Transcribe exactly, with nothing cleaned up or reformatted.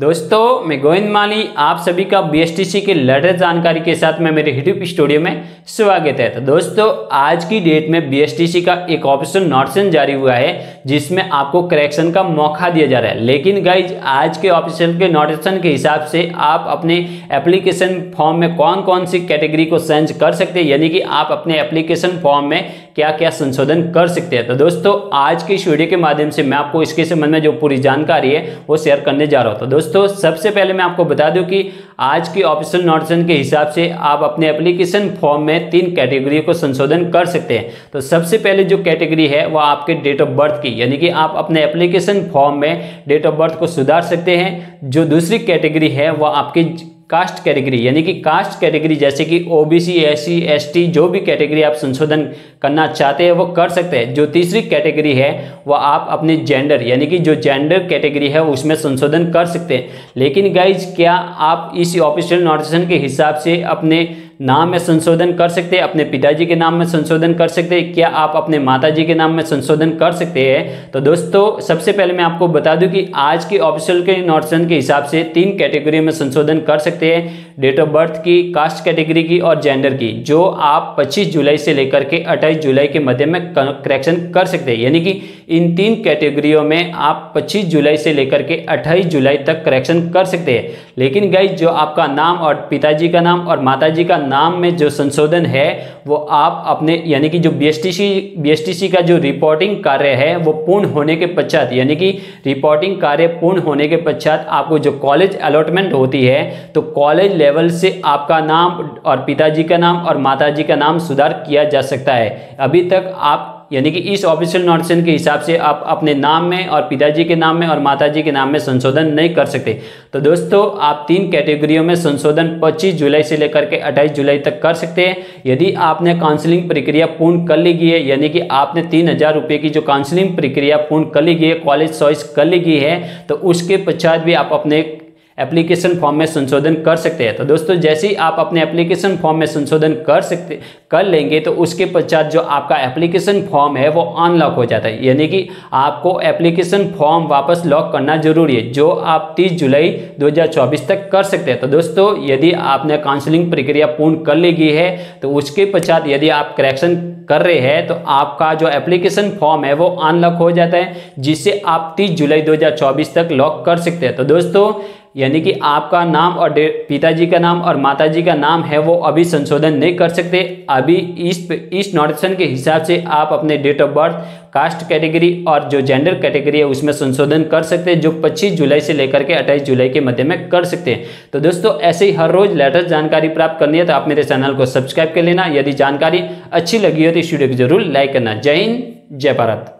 दोस्तों मैं गोविंद माली, आप सभी का बी एस टी सी के लेटेस्ट जानकारी के साथ में मेरे यूट्यूब स्टूडियो में स्वागत है। तो दोस्तों आज की डेट में बी एस टी सी का एक ऑप्शन नोटिसन जारी हुआ है जिसमें आपको करेक्शन का मौका दिया जा रहा है। लेकिन गाइज आज के ऑप्शन के नोटिसन के हिसाब से आप अपने एप्लीकेशन फॉर्म में कौन कौन सी कैटेगरी को चेंज कर सकते हैं, यानी कि आप अपने एप्लीकेशन फॉर्म में क्या क्या संशोधन कर सकते हैं। तो दोस्तों आज के इस वीडियो के माध्यम से मैं आपको इसके संबंध में जो पूरी जानकारी है वो शेयर करने जा रहा हूँ। तो दोस्तों सबसे पहले मैं आपको बता दूं कि आज के ऑफिशियल नोटिसन के हिसाब से आप अपने एप्लीकेशन फॉर्म में तीन कैटेगरी को संशोधन कर सकते हैं। तो सबसे पहले जो कैटेगरी है वह आपके डेट ऑफ बर्थ की, यानी कि आप अपने एप्लीकेशन फॉर्म में डेट ऑफ बर्थ को सुधार सकते हैं। जो दूसरी कैटेगरी है वह आपकी कास्ट कैटेगरी, यानी कि कास्ट कैटेगरी जैसे कि O B C, S C, S T जो भी कैटेगरी आप संशोधन करना चाहते हैं वो कर सकते हैं। जो तीसरी कैटेगरी है वह आप अपने जेंडर, यानी कि जो जेंडर कैटेगरी है उसमें संशोधन कर सकते हैं। लेकिन गाइज क्या आप इस ऑफिशियल नोटिसन के हिसाब से अपने नाम में संशोधन कर सकते हैं, अपने पिताजी के नाम में संशोधन कर सकते हैं, क्या आप अपने माताजी के नाम में संशोधन कर सकते हैं? तो दोस्तों सबसे पहले मैं आपको बता दूं कि आज के ऑफिशियल के नोटिसन के हिसाब से तीन कैटेगरी में संशोधन कर सकते हैं, डेट ऑफ बर्थ की, कास्ट कैटेगरी की और जेंडर की, जो आप पच्चीस जुलाई से लेकर के अट्ठाईस जुलाई के मध्य में करेक्शन कर सकते हैं। यानी कि इन तीन कैटेगरियों में आप पच्चीस जुलाई से लेकर के अट्ठाईस जुलाई तक करेक्शन कर सकते हैं। लेकिन गाइस जो आपका नाम और पिताजी का नाम और माताजी का नाम में जो संशोधन है वो आप अपने, यानी कि जो बीएसटीसी बीएसटीसी का जो रिपोर्टिंग कार्य है वो पूर्ण होने के पश्चात, यानी कि रिपोर्टिंग कार्य पूर्ण होने के पश्चात आपको जो कॉलेज अलॉटमेंट होती है तो कॉलेज लेवल से आपका नाम और पिताजी का नाम और माताजी का नाम सुधार किया जा सकता है। अभी तक आप, यानी कि इस ऑफिशियल नोटिसन के हिसाब से आप अपने नाम में और पिताजी के नाम में और माताजी के नाम में संशोधन नहीं कर सकते। तो दोस्तों आप तीन कैटेगरियों में संशोधन पच्चीस जुलाई से लेकर के अट्ठाईस जुलाई तक कर सकते हैं। यदि आपने काउंसलिंग प्रक्रिया पूर्ण कर ली है, यानी कि आपने तीन हज़ार रुपये की जो काउंसलिंग प्रक्रिया पूर्ण कर ली है, कॉलेज चॉइस कर ली है, तो उसके पश्चात भी आप अपने एप्लीकेशन फॉर्म में संशोधन कर सकते हैं। तो दोस्तों जैसे ही आप अपने एप्लीकेशन फॉर्म में संशोधन कर सकते कर लेंगे तो उसके पश्चात जो आपका एप्लीकेशन फॉर्म है वो अनलॉक हो जाता है, यानी कि आपको एप्लीकेशन फॉर्म वापस लॉक करना जरूरी है, जो आप तीस जुलाई दो हज़ार चौबीस तक कर सकते हैं। तो दोस्तों यदि आपने काउंसलिंग प्रक्रिया पूर्ण कर ली है तो उसके पश्चात यदि आप करेक्शन कर रहे हैं तो आपका जो एप्लीकेशन फॉर्म है वो अनलॉक हो जाता है, जिससे आप तीस जुलाई दो हज़ार चौबीस तक लॉक कर सकते हैं। तो दोस्तों यानी कि आपका नाम और पिताजी का नाम और माताजी का नाम है वो अभी संशोधन नहीं कर सकते। अभी इस इस नोटिसन के हिसाब से आप अपने date of birth, caste category और जो जेंडर कैटेगरी है उसमें संशोधन कर सकते हैं, जो पच्चीस जुलाई से लेकर के अट्ठाईस जुलाई के मध्य में कर सकते हैं। तो दोस्तों ऐसे ही हर रोज लेटेस्ट जानकारी प्राप्त करनी है तो आप मेरे चैनल को सब्सक्राइब कर लेना। यदि जानकारी अच्छी लगी हो तो इस वीडियो को जरूर लाइक करना। जय हिंद, जय भारत।